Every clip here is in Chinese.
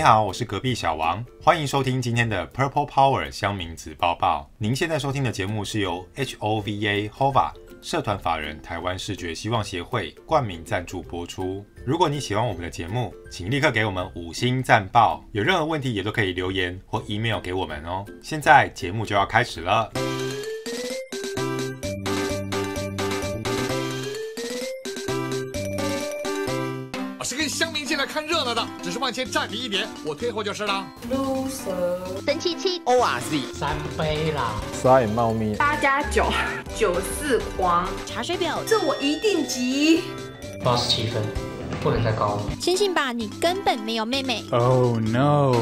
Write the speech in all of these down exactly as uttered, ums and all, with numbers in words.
你好，我是隔壁小王，欢迎收听今天的 Purple Power 乡民子报报。您现在收听的节目是由 H O V A 社团法人台湾视觉希望协会冠名赞助播出。如果你喜欢我们的节目，请立刻给我们五星赞爆，有任何问题也都可以留言或 email 给我们哦。现在节目就要开始了。看热闹的，只是往前站你一点，我退后就是了。loser 神七七 O R Z 三杯啦，帅猫咪八加九九四狂茶水表，这我一定急。八十七分，不能再高了。相信吧，你根本没有妹妹。Oh no！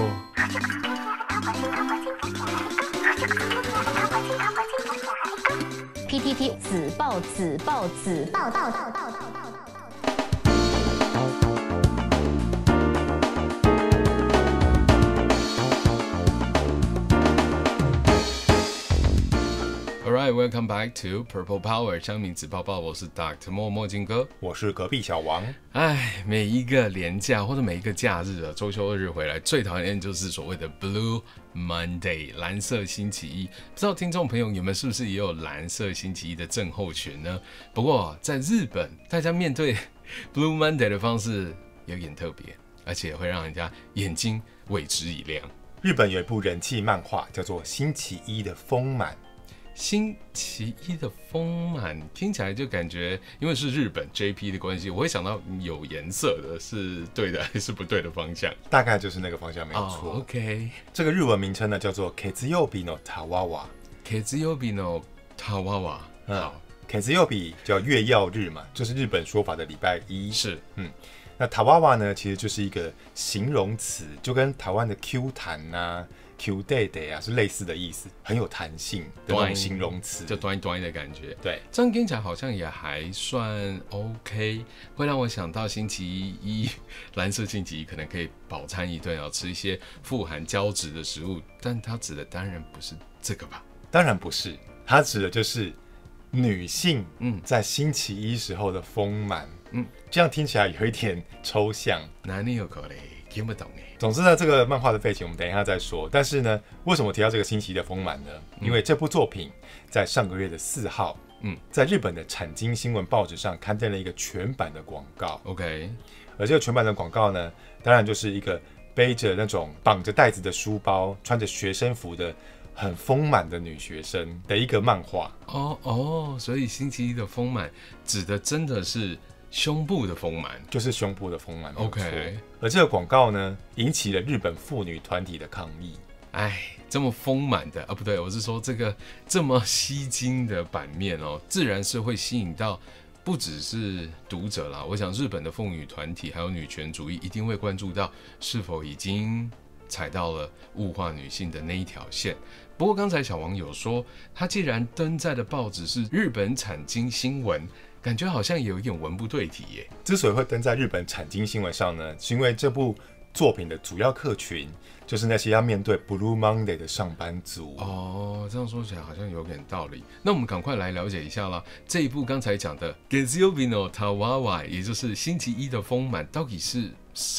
P T T 子报子报子报道道道道道。Alright, welcome back to Purple Power 乡民子报报，我是 Doctor 莫墨镜哥，我是隔壁小王。哎，每一个连假或者每一个假日啊，周休二日回来，最讨厌就是所谓的 Blue Monday 蓝色星期一。不知道听众朋友你们是不是也有蓝色星期一的症候群呢？不过在日本，大家面对 Blue Monday 的方式有点特别，而且会让人家眼睛为之一亮。日本有一部人气漫画叫做《星期一的丰满》。星期一的丰满听起来就感觉，因为是日本 J P 的关系，我会想到有颜色的是对的还是不对的方向，大概就是那个方向没有错。Oh, OK， 这个日文名称呢叫做 Getsuyōbi no Tawawa。Getsuyōbi no Tawawa， 好 ，Getsuyōbi 叫月曜日嘛，就是日本说法的礼拜一。是，嗯。那 Tawawa 呢，其实就是一个形容词，就跟台湾的 Q 弹啊、Q day day 啊是类似的意思，很有弹性的那种形容词，就端端的感觉。对，这样听起来好像也还算 OK， 会让我想到星期一，蓝色星期一可能可以饱餐一顿啊，吃一些富含胶质的食物，但它指的当然不是这个吧？当然不是，它指的就是女性在星期一时候的丰满。嗯嗯，这样听起来有一点抽象，哪里有口嘞？听不懂哎。总之呢，这个漫画的背景我们等一下再说。但是呢，为什么提到这个星期的丰满呢？因为这部作品在上个月的四号，嗯，在日本的产经新闻报纸上刊登了一个全版的广告。OK， 而这个全版的广告呢，当然就是一个背着那种绑着带子的书包、穿着学生服的很丰满的女学生的一个漫画。哦哦，所以星期一的丰满指的真的是胸部的丰满，就是胸部的丰满。OK， 而这个广告呢，引起了日本妇女团体的抗议。哎，这么丰满的啊，不对，我是说这个这么吸睛的版面哦，自然是会吸引到不只是读者啦。我想日本的妇女团体还有女权主义一定会关注到是否已经踩到了物化女性的那一条线。不过刚才小王有说，他既然登载的报纸是日本产经新闻，感觉好像有一点文不对题耶。之所以会登在日本产经新闻上呢，是因为这部作品的主要客群就是那些要面对 Blue Monday 的上班族。哦，这样说起来好像有点道理。那我们赶快来了解一下啦。这一部刚才讲的 Getsuyōbi no Tawawa， 也就是星期一的丰满，到底是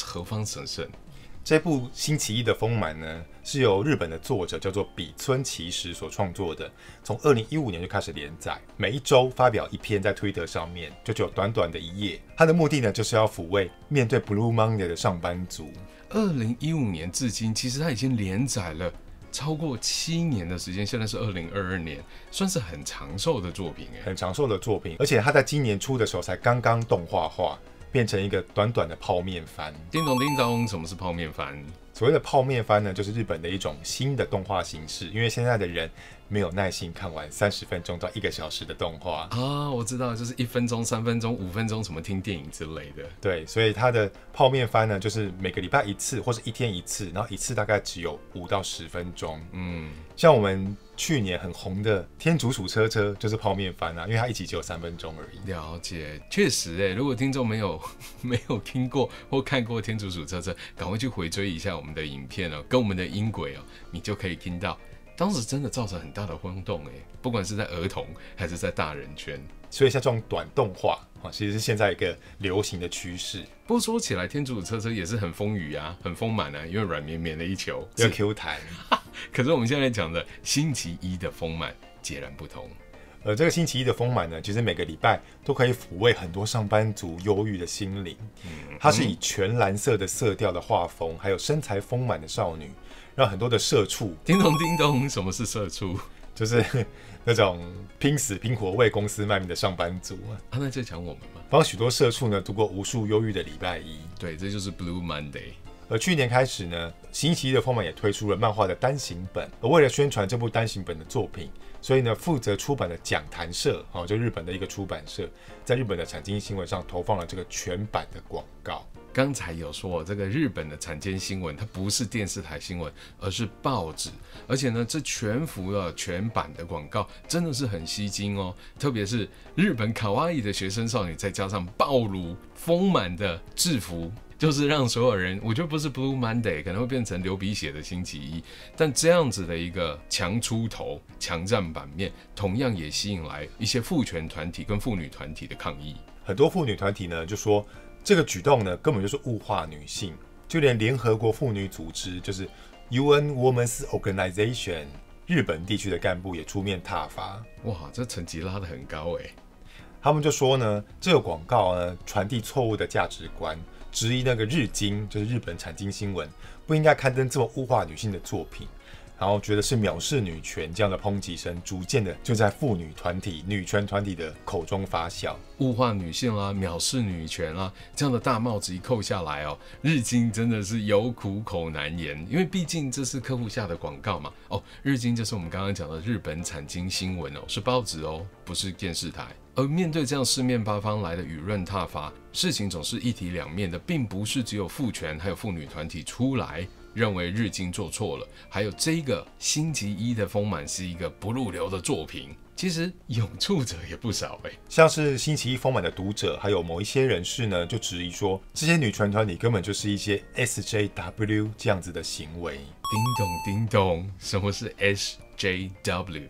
何方神圣？这部星期一的丰满呢，是由日本的作者叫做比村奇实所创作的，从二零一五年就开始连载，每一周发表一篇在推特上面，就只有短短的一页。它的目的呢，就是要抚慰面对 Blue Monday 的上班族。二零一五年至今，其实它已经连载了超过七年的时间，现在是二零二二年，算是很长寿的作品哎，很长寿的作品，而且它在今年初的时候才刚刚动画化。变成一个短短的泡面番。叮咚叮咚，什么是泡面番？所谓的泡面番呢，就是日本的一种新的动画形式，因为现在的人没有耐心看完三十分钟到一个小时的动画啊。我知道，就是一分钟、三分钟、五分钟，什么听电影之类的。对，所以它的泡面番呢，就是每个礼拜一次，或是一天一次，然后一次大概只有五到十分钟。嗯，像我们去年很红的《天竺鼠车车》就是泡面番啊，因为它一集只有三分钟而已。了解，确实哎、欸，如果听众没有没有听过或看过《天竺鼠车车》，赶快去回追一下我们的影片哦，跟我们的音轨哦，你就可以听到，当时真的造成很大的轰动哎、欸，不管是在儿童还是在大人圈。所以像这种短动画，其实是现在一个流行的趋势。不过说起来，天主车车也是很风雨啊，很丰满啊，因为软绵绵的一球，要 Q 弹。可是我们现在讲的星期一的丰满截然不同。呃，这个星期一的丰满呢，其实每个礼拜都可以抚慰很多上班族忧郁的心灵。它是以全蓝色的色调的画风，还有身材丰满的少女，让很多的社畜。叮咚叮咚，什么是社畜？就是那种拼死拼活为公司卖命的上班族啊，啊那就讲我们嘛，帮许多社畜呢度过无数忧郁的礼拜一。对，这就是 Blue Monday。而去年开始呢，星期一的丰满也推出了漫画的单行本。而为了宣传这部单行本的作品，所以呢，负责出版的讲谈社，哦，就日本的一个出版社，在日本的产经新闻上投放了这个全版的广告。刚才有说这个日本的产经新闻，它不是电视台新闻，而是报纸。而且呢，这全幅的全版的广告真的是很吸睛哦。特别是日本卡哇伊的学生少女，再加上暴露丰满的制服，就是让所有人，我觉得不是 Blue Monday， 可能会变成流鼻血的星期一。但这样子的一个强出头、强占版面，同样也吸引来一些父权团体跟妇女团体的抗议。很多妇女团体呢，就说这个举动呢，根本就是物化女性，就连联合国妇女组织，就是 U N Women's Organization 日本地区的干部也出面挞伐。哇，这成绩拉得很高哎！他们就说呢，这个广告呢，传递错误的价值观，质疑那个日经，就是日本产经新闻，不应该刊登这么物化女性的作品。然后觉得是藐视女权，这样的抨击声逐渐的就在妇女团体、女权团体的口中发酵，物化女性啦、啊，藐视女权啦、啊，这样的大帽子一扣下来哦，日经真的是有苦口难言，因为毕竟这是客户下的广告嘛。哦，日经就是我们刚刚讲的日本产经新闻哦，是报纸哦，不是电视台。而面对这样四面八方来的舆论挞伐，事情总是一体两面的，并不是只有父权还有妇女团体出来认为日经做错了，还有这个星期一的丰满是一个不入流的作品，其实拥护者也不少哎、欸，像是星期一丰满的读者，还有某一些人士呢，就质疑说这些女权团体根本就是一些 S J W 这样子的行为。叮咚叮咚，什么是 S J W？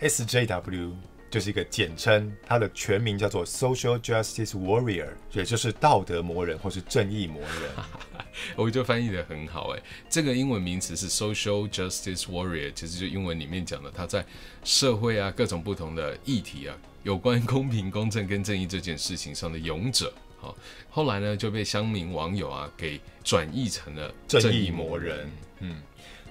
S J W 就是一个简称，它的全名叫做 Social Justice Warrior， 也就是道德魔人或是正义魔人。我就翻译得很好哎、欸，这个英文名词是 Social Justice Warrior， 其实就英文里面讲的，它在社会啊各种不同的议题啊，有关公平、公正跟正义这件事情上的勇者。好，后来呢就被乡民网友啊给转译成了正义魔人。嗯，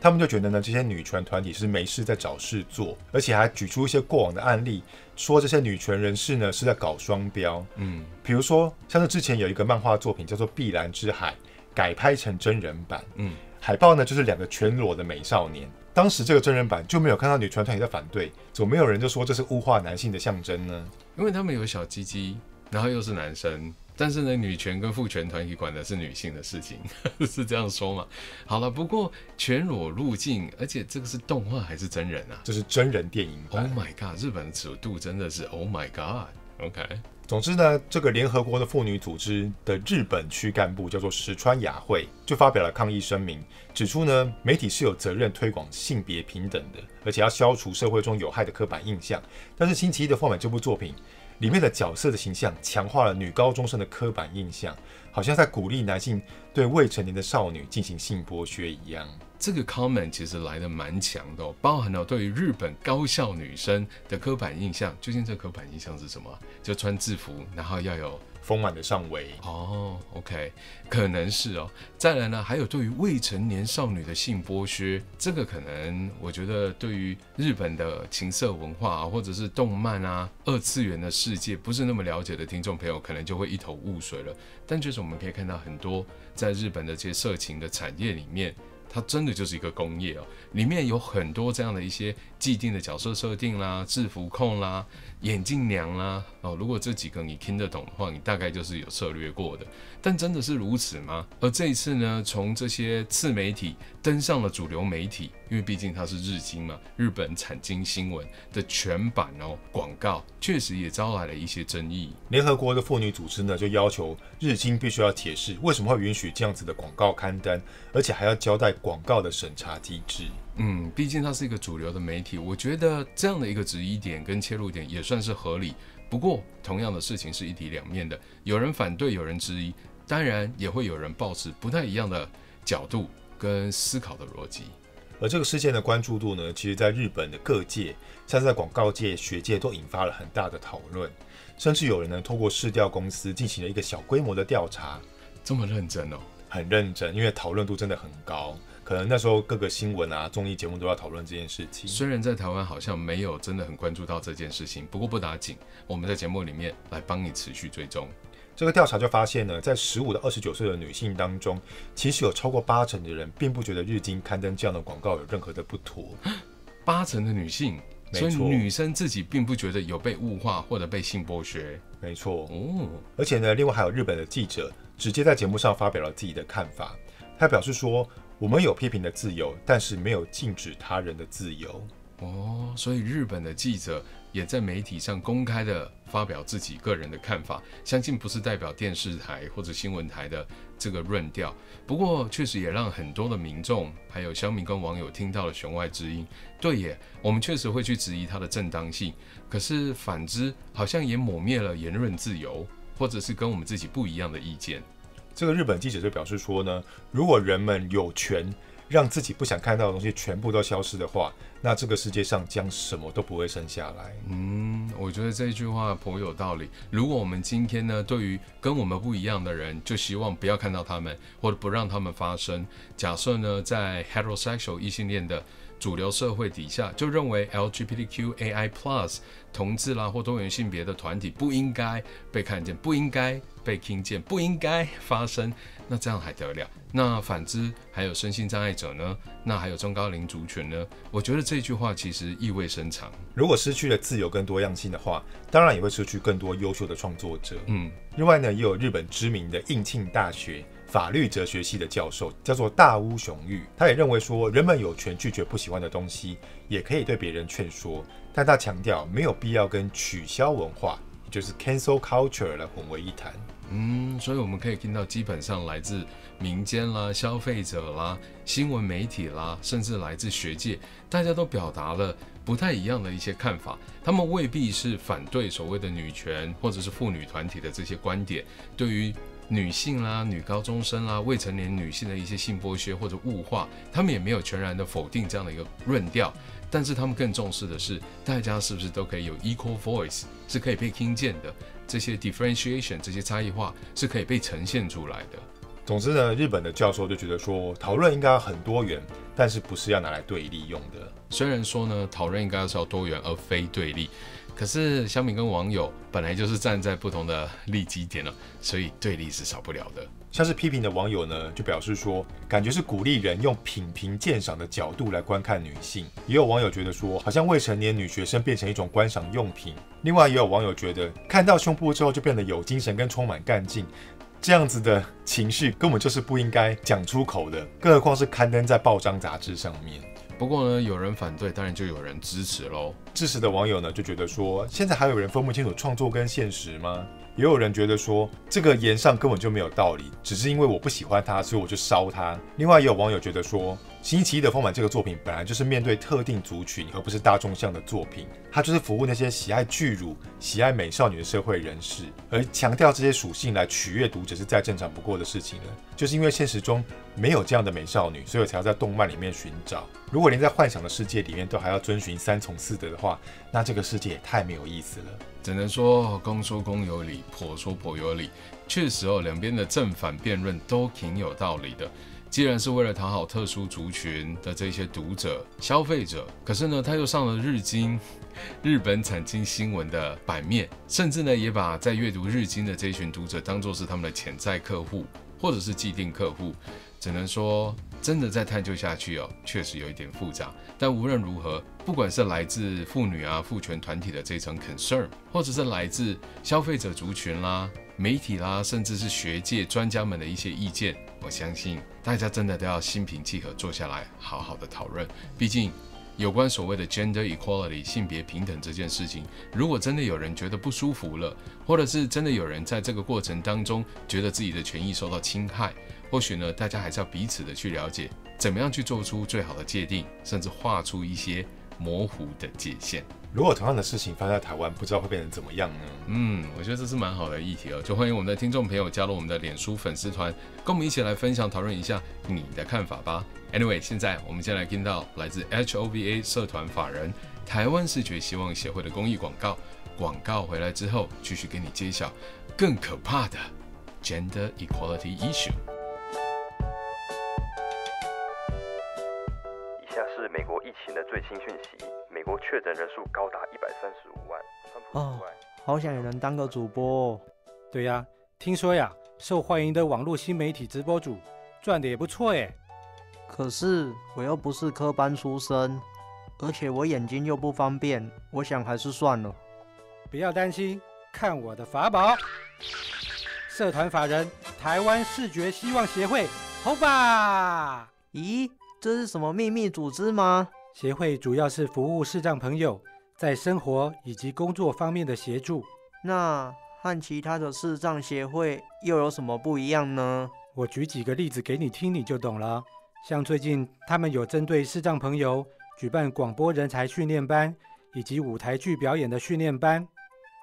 他们就觉得呢，这些女权团体是没事在找事做，而且还举出一些过往的案例，说这些女权人士呢是在搞双标。嗯，比如说像是之前有一个漫画作品叫做《碧蓝之海》。改拍成真人版，嗯，海报呢就是两个全裸的美少年。当时这个真人版就没有看到女权团体在反对，怎么没有人就说这是物化男性的象征呢？因为他们有小鸡鸡，然后又是男生，但是呢，女权跟父权团体管的是女性的事情，是这样说嘛？好了，不过全裸入境，而且这个是动画还是真人啊？这是真人电影版。Oh my god， 日本的尺度真的是 Oh my god，OK、okay。总之呢，这个联合国的妇女组织的日本区干部叫做石川雅惠，就发表了抗议声明，指出呢，媒体是有责任推广性别平等的，而且要消除社会中有害的刻板印象。但是星期一的丰满这部作品里面的角色的形象强化了女高中生的刻板印象，好像在鼓励男性对未成年的少女进行性剥削一样。这个 comment 其实来得蛮强的、哦，包含了对于日本高校女生的刻板印象。究竟这刻板印象是什么？就穿制服，然后要有丰满的上围。哦 ，OK， 可能是哦。再来呢，还有对于未成年少女的性剥削，这个可能我觉得对于日本的情色文化、啊、或者是动漫啊、二次元的世界不是那么了解的听众朋友，可能就会一头雾水了。但就是我们可以看到很多在日本的这些色情的产业里面。它真的就是一个工业哦，里面有很多这样的一些既定的角色设定啦、制服控啦、眼镜娘啦哦。如果这几个你听得懂的话，你大概就是有涉略过的。但真的是如此吗？而这一次呢，从这些次媒体登上了主流媒体，因为毕竟它是日经嘛，日本产经新闻的全版哦广告，确实也招来了一些争议。联合国的妇女组织呢，就要求日经必须要解释为什么会允许这样子的广告刊登，而且还要交代广告的审查机制。嗯，毕竟它是一个主流的媒体，我觉得这样的一个质疑点跟切入点也算是合理。不过，同样的事情是一体两面的，有人反对，有人质疑，当然也会有人抱持不太一样的角度跟思考的逻辑。而这个事件的关注度呢，其实在日本的各界，像是在广告界、学界都引发了很大的讨论，甚至有人呢透过市调公司进行了一个小规模的调查。这么认真哦？很认真，因为讨论度真的很高。 可能那时候各个新闻啊、综艺节目都要讨论这件事情。虽然在台湾好像没有真的很关注到这件事情，不过不打紧，我们在节目里面来帮你持续追踪。这个调查就发现呢，在十五到二十九岁的女性当中，其实有超过八成的人并不觉得日经刊登这样的广告有任何的不妥。八成的女性，所以女生自己并不觉得有被物化或者被性剥削。没错。哦。而且呢，另外还有日本的记者直接在节目上发表了自己的看法，他表示说， 我们有批评的自由，但是没有禁止他人的自由。哦，所以日本的记者也在媒体上公开的发表自己个人的看法，相信不是代表电视台或者新闻台的这个论调。不过，确实也让很多的民众还有乡民跟网友听到了弦外之音。对耶，我们确实会去质疑它的正当性，可是反之，好像也抹灭了言论自由，或者是跟我们自己不一样的意见。 这个日本记者就表示说呢，如果人们有权让自己不想看到的东西全部都消失的话，那这个世界上将什么都不会剩下来。嗯，我觉得这句话颇有道理。如果我们今天呢，对于跟我们不一样的人，就希望不要看到他们，或者不让他们发生。假设呢，在 heterosexual 异性恋的 主流社会底下就认为 L G B T Q A I plus 同志啦或多元性别的团体不应该被看见，不应该被听见，不应该发生。那这样还得了？那反之，还有身心障碍者呢？那还有中高龄族群呢？我觉得这句话其实意味深长。如果失去了自由跟多样性的话，当然也会失去更多优秀的创作者。嗯，另外呢，也有日本知名的应庆大学 法律哲学系的教授叫做大屋雄玉，他也认为说，人们有权拒绝不喜欢的东西，也可以对别人劝说，但他强调没有必要跟取消文化，也就是 cancel culture 来混为一谈。嗯，所以我们可以听到，基本上来自民间啦、消费者啦、新闻媒体啦，甚至来自学界，大家都表达了 不太一样的一些看法，他们未必是反对所谓的女权或者是妇女团体的这些观点，对于女性啦、女高中生啦、未成年女性的一些性剥削或者物化，他们也没有全然的否定这样的一个论调，但是他们更重视的是，大家是不是都可以有 equal voice， 是可以被听见的，这些 differentiation 这些差异化是可以被呈现出来的。 总之呢，日本的教授就觉得说，讨论应该很多元，但是不是要拿来对立用的。虽然说呢，讨论应该是要多元而非对立，可是乡民跟网友本来就是站在不同的立基点了，所以对立是少不了的。像是批评的网友呢，就表示说，感觉是鼓励人用品评鉴赏的角度来观看女性。也有网友觉得说，好像未成年女学生变成一种观赏用品。另外，也有网友觉得，看到胸部之后就变得有精神跟充满干劲。 这样子的情绪根本就是不应该讲出口的，更何况是刊登在报章杂志上面。不过呢，有人反对，当然就有人支持咯。支持的网友呢，就觉得说，现在还有人分不清楚创作跟现实吗？也有人觉得说，这个言上根本就没有道理，只是因为我不喜欢它，所以我就烧它。另外，也有网友觉得说，星期一的丰满这个作品本来就是面对特定族群，而不是大众向的作品，它就是服务那些喜爱巨乳、喜爱美少女的社会人士，而强调这些属性来取悦读者是再正常不过的事情了。就是因为现实中没有这样的美少女，所以我才要在动漫里面寻找。如果 连在幻想的世界里面都还要遵循三从四德的话，那这个世界也太没有意思了。只能说公说公有理，婆说婆有理。确实哦，两边的正反辩论都挺有道理的。既然是为了讨好特殊族群的这些读者、消费者，可是呢，他又上了日经、日本产经新闻的版面，甚至呢，也把在阅读日经的这一群读者当作是他们的潜在客户或者是既定客户。 只能说，真的再探究下去哦，确实有一点复杂。但无论如何，不管是来自妇女啊、父权团体的这层 concern， 或者是来自消费者族群啦、媒体啦，甚至是学界专家们的一些意见，我相信大家真的都要心平气和坐下来，好好的讨论。毕竟，有关所谓的 gender equality 性别平等这件事情，如果真的有人觉得不舒服了，或者是真的有人在这个过程当中觉得自己的权益受到侵害， 或许呢，大家还是要彼此的去了解，怎么样去做出最好的界定，甚至画出一些模糊的界限。如果同样的事情发生在台湾，不知道会变成怎么样呢？嗯，我觉得这是蛮好的议题哦，就欢迎我们的听众朋友加入我们的脸书粉丝团，跟我们一起来分享讨论一下你的看法吧。Anyway， 现在我们先来听到来自 H O V A 社团法人台湾视觉希望协会的公益广告。广告回来之后，继续给你揭晓更可怕的 gender equality issue。以下是美国疫情的最新讯息。美国确诊人数高达一百三十五万。哦，好想有人当个主播哦。对呀，听说呀，受欢迎的网络新媒体直播主赚的也不错哎。可是我又不是科班出身，而且我眼睛又不方便，我想还是算了。不要担心，看我的法宝！社团法人台湾视觉希望协会 H O V A。咦，这是什么秘密组织吗？协会主要是服务视障朋友在生活以及工作方面的协助。那和其他的视障协会又有什么不一样呢？我举几个例子给你听，你就懂了。像最近他们有针对视障朋友举办广播人才训练班以及舞台剧表演的训练班。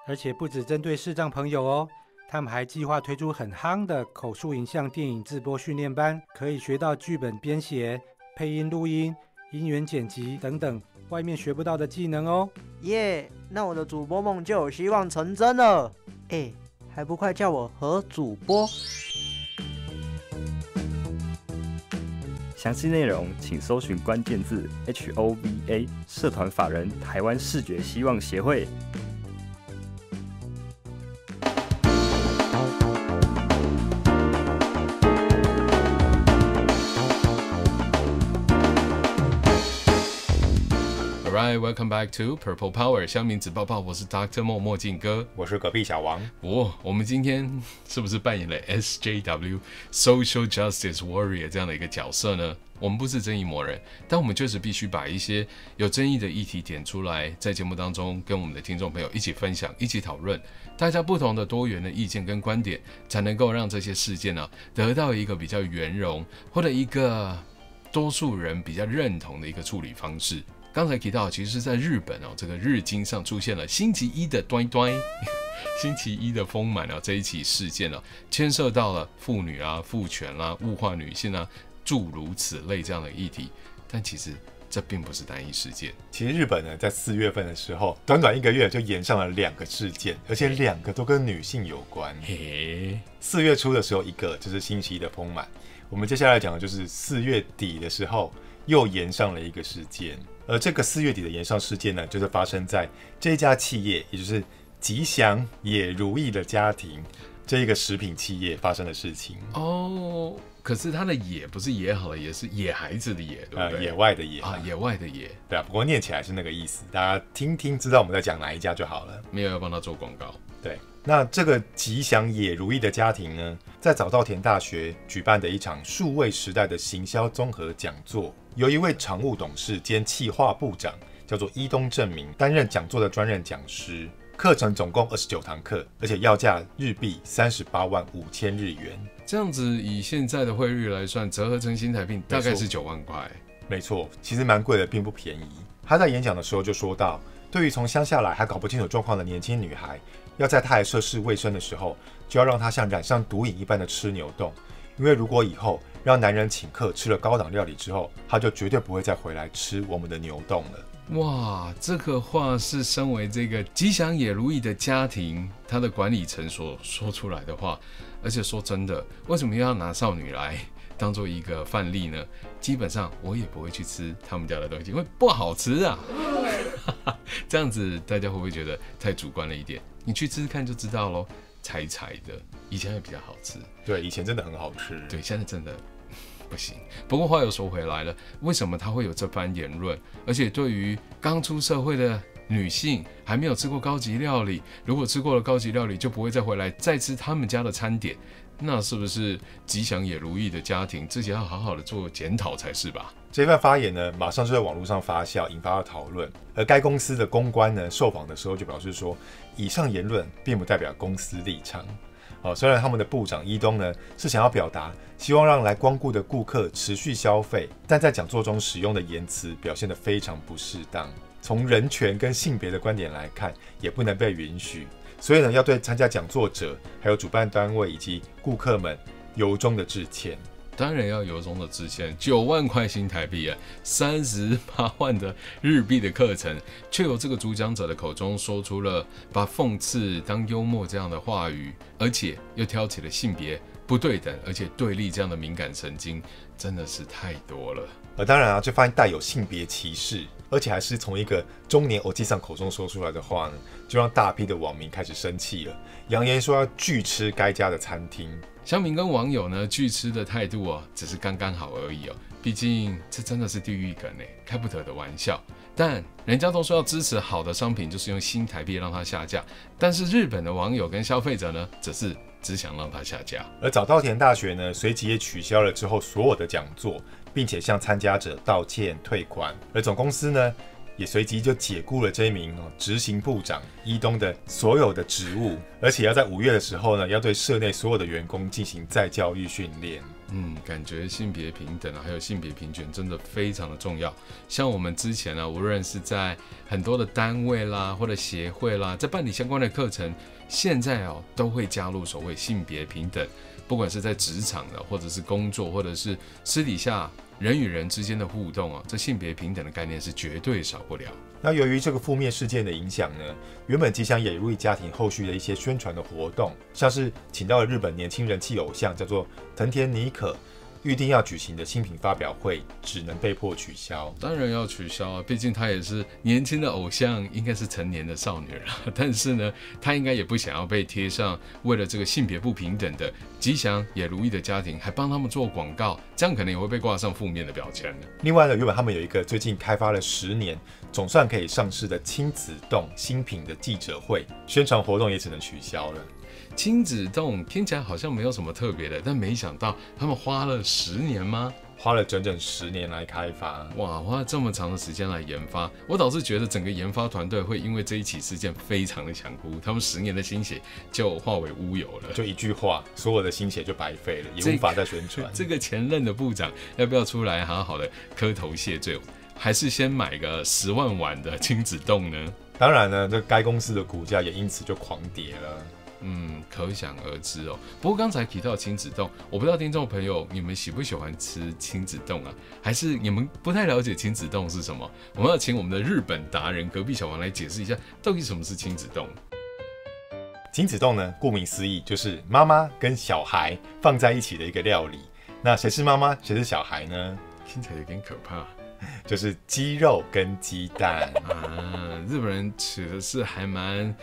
而且不只针对视障朋友哦，他们还计划推出很夯的口述影像电影制播训练班，可以学到剧本编写、配音录音、音源剪辑等等外面学不到的技能哦。耶、yeah, 那我的主播梦就有希望成真了。哎，还不快叫我何主播。详细内容请搜寻关键字 H O V A 社团法人台湾视觉希望协会。Welcome back to Purple Power， 乡民只抱抱，我是 Doctor 莫墨镜哥，我是隔壁小王。哦，我们今天是不是扮演了 S J W Social Justice Warrior 这样的一个角色呢？我们不是正义魔人，但我们确实必须把一些有争议的议题点出来，在节目当中跟我们的听众朋友一起分享、一起讨论，大家不同的多元的意见跟观点，才能够让这些事件呢、啊、得到一个比较圆融或者一个多数人比较认同的一个处理方式。刚才提到，其实是在日本哦，这个日经上出现了星期一的端端，星期一的丰满啊这一起事件啊，牵涉到了妇女啊、父权啦、啊、物化女性啊，诸如此类这样的议题。但其实这并不是单一事件。其实日本呢，在四月份的时候，短短一个月就延上了两个事件，而且两个都跟女性有关。嘿，四月初的时候，一个就是星期一的丰满。我们接下来讲的就是四月底的时候，又延上了一个事件。而这个四月底的延上事件呢，就是发生在这家企业，也就是吉祥也如意的家庭这个食品企业发生的事情。哦，可是它的野不是野好的野，是野孩子的野，对不对？呃、野外的野啊，野外的野。对啊，不过念起来是那个意思，大家听听知道我们在讲哪一家就好了。没有要帮他做广告。对，那这个吉祥也如意的家庭呢，在早稻田大学举办的一场数位时代的行销综合讲座。由一位常务董事兼企划部长叫做伊东正明担任讲座的专任讲师，课程总共二十九堂课，而且要价日币三十八万五千日元，这样子以现在的汇率来算，折合成新台币大概是九万块。没错，其实蛮贵的，并不便宜。他在演讲的时候就说到，对于从乡下来还搞不清楚状况的年轻女孩，要在她还涉世未深的时候，就要让她像染上毒瘾一般的吃牛洞，因为如果以后让男人请客吃了高档料理之后，他就绝对不会再回来吃我们的牛洞了。哇，这个话是身为这个吉祥也如意的家庭他的管理层所说出来的话。而且说真的，为什么要拿少女来当做一个范例呢？基本上我也不会去吃他们家的东西，因为不好吃啊。这样子大家会不会觉得太主观了一点？你去吃看就知道咯，柴柴的，以前也比较好吃。对，以前真的很好吃。对，现在真的不行。不过话又说回来了，为什么他会有这番言论？而且对于刚出社会的女性，还没有吃过高级料理，如果吃过了高级料理，就不会再回来再吃他们家的餐点。那是不是吉祥也如意的家庭自己要好好的做检讨才是吧？这番发言呢，马上就在网络上发酵，引发了讨论。而该公司的公关呢，受访的时候就表示说，以上言论并不代表公司立场。哦，虽然他们的部长伊东呢是想要表达希望让来光顾的顾客持续消费，但在讲座中使用的言辞表现得非常不适当。从人权跟性别的观点来看，也不能被允许。所以呢，要对参加讲座者、还有主办单位以及顾客们由衷的致歉。当然要由衷的致歉。九万块新台币啊，三十八万的日币的课程，却由这个主讲者的口中说出了把讽刺当幽默这样的话语，而且又挑起了性别不对等，而且对立这样的敏感神经，真的是太多了。而当然啊，就发现带有性别歧视。 而且还是从一个中年欧吉桑口中说出来的话呢，就让大批的网民开始生气了，扬言说要拒吃该家的餐厅。乡民跟网友呢拒吃的态度哦，只是刚刚好而已哦。毕竟这真的是地狱梗哎，开不得的玩笑。但人家都说要支持好的商品，就是用新台币让它下架。但是日本的网友跟消费者呢，只是只想让它下架。而早稻田大学呢，随即也取消了之后所有的讲座。 并且向参加者道歉退款，而总公司呢也随即就解雇了这一名执行部长伊东的所有的职务，而且要在五月的时候呢，要对社内所有的员工进行再教育训练。嗯，感觉性别平等啊，还有性别平权真的非常的重要。像我们之前啊，无论是在很多的单位啦，或者协会啦，在办理相关的课程，现在哦都会加入所谓性别平等。 不管是在职场的，或者是工作，或者是私底下人与人之间的互动啊，这性别平等的概念是绝对少不了。那由于这个负面事件的影响呢，原本即想引入家庭后续的一些宣传的活动，像是请到了日本年轻人气偶像叫做藤田妮可，预定要举行的新品发表会，只能被迫取消。当然要取消啊，毕竟她也是年轻的偶像，应该是成年的少女了。但是呢，她应该也不想要被贴上为了这个性别不平等的。 吉祥也如意的家庭，还帮他们做广告，这样可能也会被挂上负面的标签。另外呢，原本他们有一个最近开发了十年，总算可以上市的亲子洞新品的记者会，宣传活动也只能取消了。亲子洞听起来好像没有什么特别的，但没想到他们花了十年吗？ 花了整整十年来开发，哇，花了这么长的时间来研发，我倒是觉得整个研发团队会因为这一起事件非常的想哭，他们十年的心血就化为乌有了。就一句话，所有的心血就白费了，也无法再宣传。这个前任的部长要不要出来好好的磕头谢罪，还是先买个十万碗的亲子冻呢？当然呢，这该公司的股价也因此就狂跌了。 嗯，可想而知哦。不过刚才提到亲子冻，我不知道听众朋友你们喜不喜欢吃亲子冻啊？还是你们不太了解亲子冻是什么？我们要请我们的日本达人隔壁小王来解释一下，到底什么是亲子冻？亲子冻呢，顾名思义就是妈妈跟小孩放在一起的一个料理。那谁是妈妈，谁是小孩呢？听起来有点可怕。 就是鸡肉跟鸡蛋啊，日本人吃的是还蛮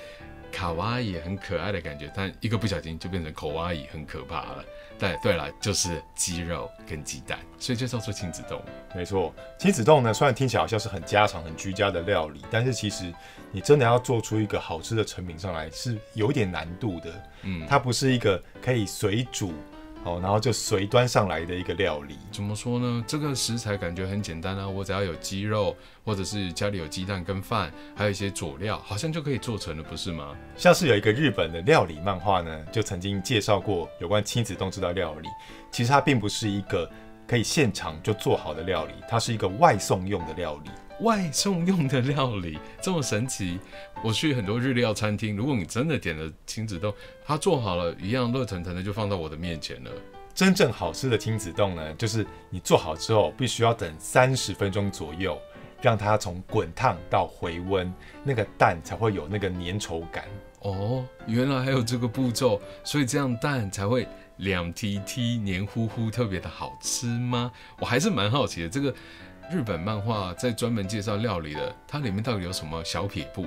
卡哇伊很可爱的感觉，但一个不小心就变成口哇伊很可怕了。但对了，就是鸡肉跟鸡蛋，所以就叫做亲子冻。没错，亲子冻呢，虽然听起来好像是很家常、很居家的料理，但是其实你真的要做出一个好吃的成品上来，是有点难度的。嗯，它不是一个可以水煮。 哦，然后就随端上来的一个料理，怎么说呢？这个食材感觉很简单啊，我只要有鸡肉，或者是家里有鸡蛋跟饭，还有一些佐料，好像就可以做成了，不是吗？像是有一个日本的料理漫画呢，就曾经介绍过有关亲子冻这道料理。其实它并不是一个可以现场就做好的料理，它是一个外送用的料理。 外送用的料理这么神奇，我去很多日料餐厅，如果你真的点了亲子冻，它做好了一样热腾腾的就放到我的面前了。真正好吃的亲子冻呢，就是你做好之后必须要等三十分钟左右，让它从滚烫到回温，那个蛋才会有那个粘稠感。哦，原来还有这个步骤，所以这样蛋才会。 两 T T 黏糊糊，特别的好吃吗？我还是蛮好奇的。这个日本漫画在专门介绍料理的，它里面到底有什么小撇步？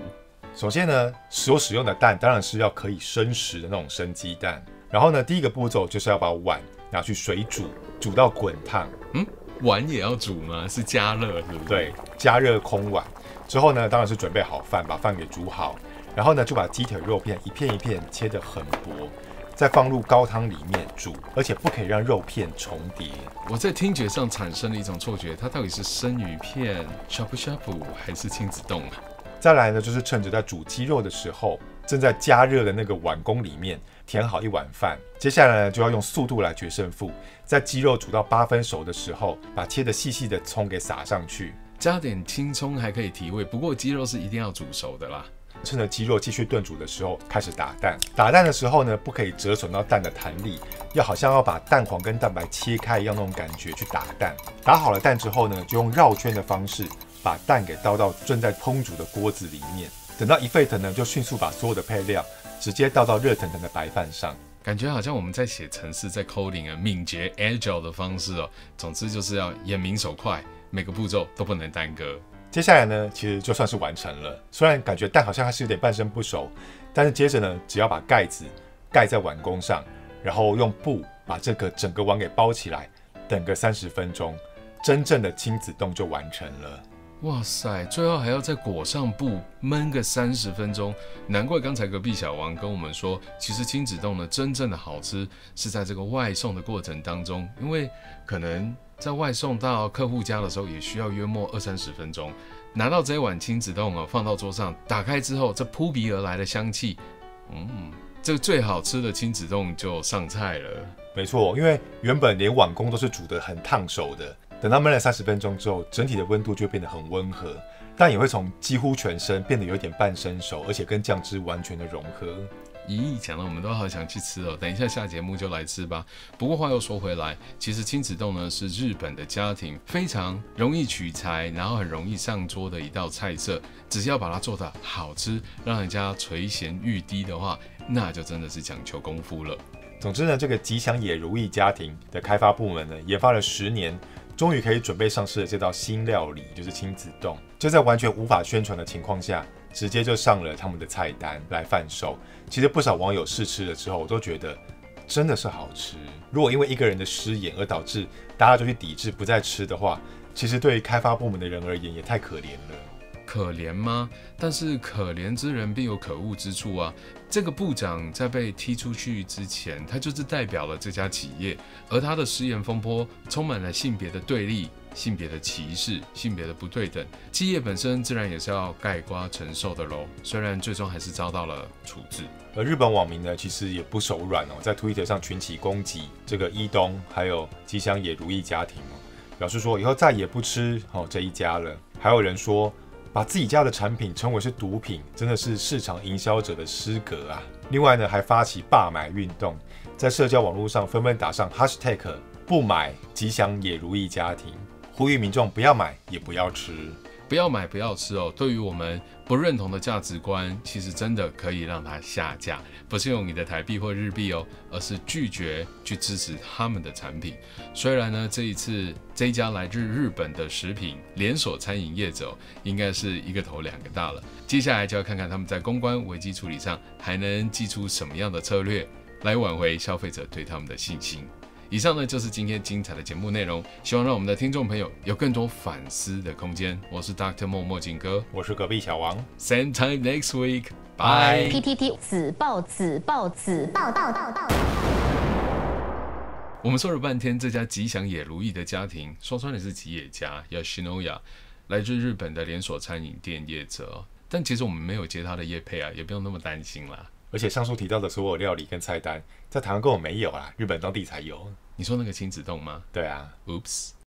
首先呢，所使用的蛋当然是要可以生食的那种生鸡蛋。然后呢，第一个步骤就是要把碗拿去水煮，煮到滚烫。嗯，碗也要煮吗？是加热，对不对？对，加热空碗之后呢，当然是准备好饭，把饭给煮好。然后呢，就把鸡腿肉片一片一片切得很薄。 再放入高汤里面煮，而且不可以让肉片重叠。我在听觉上产生了一种错觉，它到底是生鱼片 shabu shabu 还是亲子冻啊？再来呢，就是趁着在煮鸡肉的时候，正在加热的那个碗公里面填好一碗饭。接下来呢，就要用速度来决胜负，在鸡肉煮到八分熟的时候，把切得细细的葱给撒上去。加点青葱还可以提味，不过鸡肉是一定要煮熟的啦。 趁着鸡肉继续炖煮的时候，开始打蛋。打蛋的时候呢，不可以折损到蛋的弹力，要好像要把蛋黄跟蛋白切开一样那种感觉去打蛋。打好了蛋之后呢，就用绕圈的方式把蛋给倒到正在烹煮的锅子里面。等到一沸腾呢，就迅速把所有的配料直接倒到热腾腾的白饭上。感觉好像我们在写程式，在 coding 啊，敏捷 agile 的方式哦。总之就是要眼明手快，每个步骤都不能耽搁。 接下来呢，其实就算是完成了。虽然感觉蛋好像还是有点半生不熟，但是接着呢，只要把盖子盖在碗弓上，然后用布把这个整个碗给包起来，等个三十分钟，真正的亲子冻就完成了。哇塞，最后还要再裹上布，焖个三十分钟。难怪刚才隔壁小王跟我们说，其实亲子冻呢，真正的好吃是在这个外送的过程当中，因为可能 在外送到客户家的时候，也需要约莫二三十分钟。拿到这一碗亲子冻啊，放到桌上，打开之后，这扑鼻而来的香气，嗯，这最好吃的亲子冻就上菜了。没错，因为原本连碗公都是煮得很烫手的，等到焖了三十分钟之后，整体的温度就变得很温和，但也会从几乎全身变得有点半生熟，而且跟酱汁完全的融合。 咦，讲了我们都好想去吃哦，等一下下节目就来吃吧。不过话又说回来，其实亲子冻呢是日本的家庭非常容易取材，然后很容易上桌的一道菜色。只要把它做得好吃，让人家垂涎欲滴的话，那就真的是讲求功夫了。总之呢，这个吉祥也如意家庭的开发部门呢，研发了十年，终于可以准备上市的这道新料理就是亲子冻，就在完全无法宣传的情况下， 直接就上了他们的菜单来贩售。其实不少网友试吃了之后，我都觉得真的是好吃。如果因为一个人的失言而导致大家就去抵制不再吃的话，其实对于开发部门的人而言也太可怜了。可怜吗？但是可怜之人必有可恶之处啊！这个部长在被踢出去之前，他就是代表了这家企业，而他的失言风波充满了性别的对立、 性别的歧视、性别的不对等，企业本身自然也是要盖瓜承受的喽。虽然最终还是遭到了处置，而日本网民呢，其实也不手软哦，在 Twitter 上群起攻击这个伊东，还有吉祥也如意家庭哦，表示说以后再也不吃哦这一家了。还有人说，把自己家的产品称为是毒品，真的是市场营销者的失格啊。另外呢，还发起罢买运动，在社交网络上纷纷打上 hashtag 不买吉祥也如意家庭， 呼吁民众不要买，也不要吃，不要买，不要吃哦。对于我们不认同的价值观，其实真的可以让它下架，不是用你的台币或日币哦，而是拒绝去支持他们的产品。虽然呢，这一次这一家来自日本的食品连锁餐饮业者、哦，应该是一个头两个大了。接下来就要看看他们在公关危机处理上还能祭出什么样的策略，来挽回消费者对他们的信心。 以上呢就是今天精彩的节目内容，希望让我们的听众朋友有更多反思的空间。我是 Doctor 莫墨镜哥，我是隔壁小王。Same time next week， 拜。P T T 子报子报子报报报报。我们说了半天这家吉祥也如意的家庭，说穿了是吉野家 Yoshinoya， 来自日本的连锁餐饮店业者，但其实我们没有接他的业配啊，也不用那么担心啦。 而且上述提到的所有料理跟菜单，在台湾根本没有啊，日本当地才有。你说那个亲子冻吗？对啊 ，Oops。